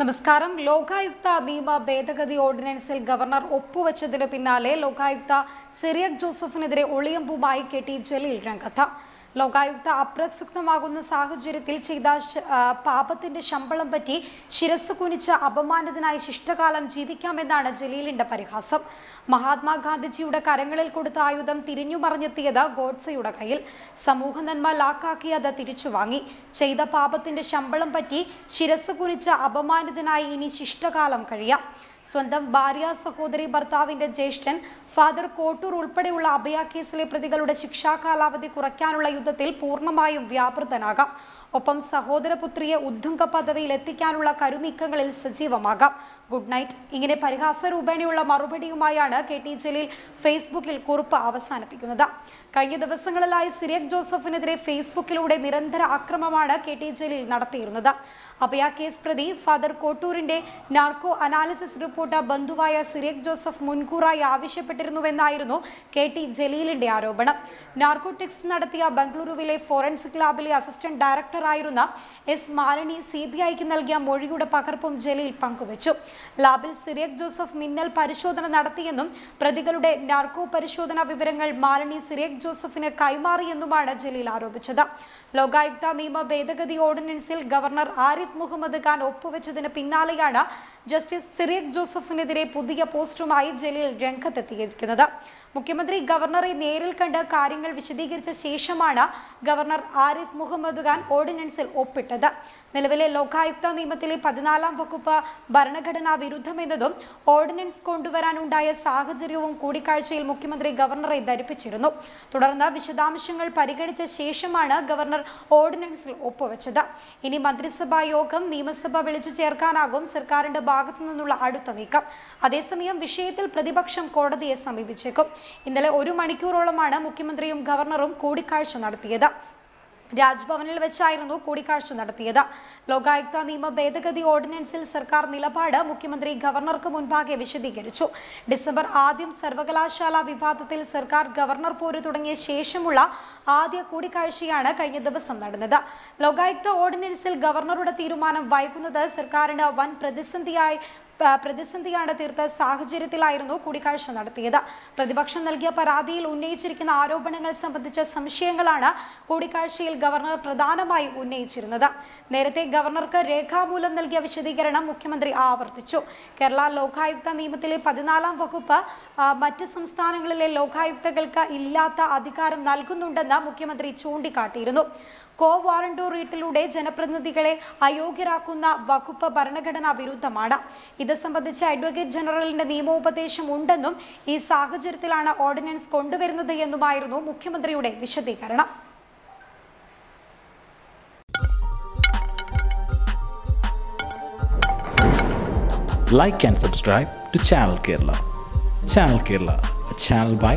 നമസ്കാരം. ലോകായുക്ത നിയമ ഭേദഗതി ഓർഡിനൻസിൽ ഗവർണർ ഒപ്പുവെച്ചതിന് പിന്നാലെ ലോകായുക്ത സിറിയക് ജോസഫിനെതിരെ ഒളിയമ്പുമായി കെടി ജലീൽ രംഗത്ത്. ലോകായുക്ത അപ്രസക്തമാകുന്ന സാഹചര്യത്തിൽ ചെയ്ത പാപത്തിന്റെ ശമ്പളം പറ്റി ശിരസ് കുനിച്ച് അപമാനിതനായി ശിഷ്ടകാലം ജീവിക്കാമെന്നാണ് ജലീലിന്റെ പരിഹാസം. മഹാത്മാഗാന്ധിജിയുടെ കരങ്ങളിൽ കൊടുത്ത ആയുധം തിരിഞ്ഞു മറിഞ്ഞെത്തിയത് ഗോഡ്സെയുടെ കയ്യിൽ. സമൂഹ നന്മ ലാക്കാക്കി അത് തിരിച്ചു വാങ്ങി. ചെയ്ത പാപത്തിന്റെ ശമ്പളം പറ്റി ശിരസ് കുനിച്ച് അപമാനിതനായി ഇനി ശിഷ്ടകാലം കഴിയാം. സ്വന്തം ഭാര്യ, സഹോദരി, ഭർത്താവിന്റെ ജ്യേഷ്ഠൻ, ഫാദർ കോട്ടൂർ ഉൾപ്പെടെയുള്ള അഭയാക്കേസിലെ പ്രതികളുടെ ശിക്ഷാ കാലാവധി കുറയ്ക്കാനുള്ള യുദ്ധത്തിൽ പൂർണ്ണമായും വ്യാപൃതനാകാം. ഒപ്പം സഹോദരപുത്രിയെ ഉദ്ധുംഗ പദവിയിൽ എത്തിക്കാനുള്ള കരുനീക്കങ്ങളിൽ സജീവമാകാം. Good night. ഇങ്ങനെ പരിഹാസ രൂപേണയുള്ള മറുപടിയുമായാണ് കെടി ജലീൽ ഫേസ്ബുക്കിൽ കുറിപ്പ് അവസാനിപ്പിക്കുന്നത്. കഴിഞ്ഞ ദിവസങ്ങളിലായി സിറിയക് ജോസഫിനെതിരെ ഫേസ്ബുക്കിലൂടെ നിരന്തര ആക്രമമാണ് കെടി ജലീൽ നടത്തിയിരുന്നത്. അഭയാക്കേസ് പ്രതി ഫാദർ കോട്ടൂരിന്റെ നാർക്കോ അനാലിസിസ് റിപ്പോർട്ട് ബന്ധുവായ സിറിയക് ജോസഫ് മുൻകൂറായി ആവശ്യപ്പെട്ടിരുന്നുവെന്നായിരുന്നു കെടി ജലീലിന്റെ ആരോപണം. നാർക്കോടെക്സ്റ്റ് നടത്തിയ ബംഗളൂരുവിലെ ഫോറൻസിക് ലാബിലെ അസിസ്റ്റന്റ് ഡയറക്ടറായിരുന്ന എസ് മാലിനി CBI നൽകിയ മൊഴിയുടെ പകർപ്പും ജലീൽ പങ്കുവച്ചു. ലാബിൽ സിറിയക് ജോസഫ് മിന്നൽ പരിശോധന നടത്തിയെന്നും പ്രതികളുടെ നാർക്കോ പരിശോധനാ വിവരങ്ങൾ മാലിനി സിറിയക് ജോസഫിന് കൈമാറിയെന്നുമാണ് ജലീൽ ആരോപിച്ചത്. ലോകായുക്ത നിയമ ഭേദഗതി ഓർഡിനൻസിൽ ഗവർണർ ആരിഫ് മുഹമ്മദ് ഖാൻ ഒപ്പുവെച്ചതിന് പിന്നാലെയാണ് ജസ്റ്റിസ് സിറിയക് ജോസഫിനെതിരെ പുതിയ പോസ്റ്റുമായി ജലീൽ രംഗത്തെത്തിയിരിക്കുന്നത്. മുഖ്യമന്ത്രി ഗവർണറെ നേരിൽ കണ്ട് കാര്യങ്ങൾ വിശദീകരിച്ച ശേഷമാണ് ഗവർണർ ആരിഫ് മുഹമ്മദ് ഖാൻ ഓർഡിനൻസിൽ ഒപ്പിട്ടത്. നിലവിലെ ലോകായുക്ത നിയമത്തിലെ 14ാം വകുപ്പ് ഭരണഘടനാ വിരുദ്ധമെന്നതും ഓർഡിനൻസ് കൊണ്ടുവരാനുണ്ടായ സാഹചര്യവും കൂടിക്കാഴ്ചയിൽ മുഖ്യമന്ത്രി ഗവർണറെ ധരിപ്പിച്ചിരുന്നു. തുടർന്ന് വിശദാംശങ്ങൾ പരിഗണിച്ച ശേഷമാണ് ഗവർണർ ഓർഡിനൻസിൽ ഒപ്പുവെച്ചത്. ഇനി മന്ത്രിസഭാ യോഗം, നിയമസഭ വിളിച്ചു ചേർക്കാനാകും സർക്കാരിന്റെ ഭാഗത്തു നിന്നുള്ള അടുത്ത നീക്കം. അതേസമയം വിഷയത്തിൽ പ്രതിപക്ഷം കോടതിയെ സമീപിച്ചേക്കും. ഇന്നലെ 1 മണിക്കൂറോളമാണ് മുഖ്യമന്ത്രിയും ഗവർണറും കൂടിക്കാഴ്ച നടത്തിയത്. രാജ്ഭവനിൽ വെച്ചായിരുന്നു കൂടിക്കാഴ്ച നടത്തിയത്. ലോകായുക്ത നിയമ ഭേദഗതി ഓർഡിനൻസിൽ സർക്കാർ നിലപാട് മുഖ്യമന്ത്രി ഗവർണർക്ക് മുൻപാകെ വിശദീകരിച്ചു. ഡിസംബർ 1 സർവകലാശാല വിവാദത്തിൽ സർക്കാർ, ഗവർണർ പോര് തുടങ്ങിയ ശേഷമുള്ള ആദ്യ കൂടിക്കാഴ്ചയാണ് കഴിഞ്ഞ ദിവസം നടന്നത്. ലോകായുക്ത ഓർഡിനൻസിൽ ഗവർണറുടെ തീരുമാനം വൈകുന്നത് സർക്കാരിന് വൻ പ്രതിസന്ധിയാണ് തീർത്ത സാഹചര്യത്തിലായിരുന്നു കൂടിക്കാഴ്ച നടത്തിയത്. പ്രതിപക്ഷം നൽകിയ പരാതിയിൽ ഉന്നയിച്ചിരിക്കുന്ന ആരോപണങ്ങൾ സംബന്ധിച്ച സംശയങ്ങളാണ് കൂടിക്കാഴ്ചയിൽ ഗവർണർ പ്രധാനമായും ഉന്നയിച്ചിരുന്നത്. നേരത്തെ ഗവർണർക്ക് രേഖാമൂലം നൽകിയ വിശദീകരണം മുഖ്യമന്ത്രി ആവർത്തിച്ചു. കേരള ലോകായുക്ത നിയമത്തിലെ 14ാം വകുപ്പ് മറ്റ് സംസ്ഥാനങ്ങളിലെ ലോകായുക്തകൾക്ക് ഇല്ലാത്ത അധികാരം നൽകുന്നുണ്ടെന്ന് മുഖ്യമന്ത്രി ചൂണ്ടിക്കാട്ടിയിരുന്നു. കോ വാറണ്ടോ റീട്ടിലൂടെ ജനപ്രതിനിധികളെ അയോഗ്യരാക്കുന്ന വകുപ്പ് ഭരണഘടനാ വിരുദ്ധമാണ്. ഇത് സംബന്ധിച്ച് അഡ്വക്കേറ്റ് ജനറലിന്റെ നിയമോപദേശം ഉണ്ടെന്നും ഈ സാഹചര്യത്തിലാണ് ഓർഡിനൻസ് കൊണ്ടുവരുന്നത് എന്നുമായിരുന്നു മുഖ്യമന്ത്രിയുടെ വിശദീകരണം. Like and subscribe to Channel Kerala. Channel Kerala, a channel by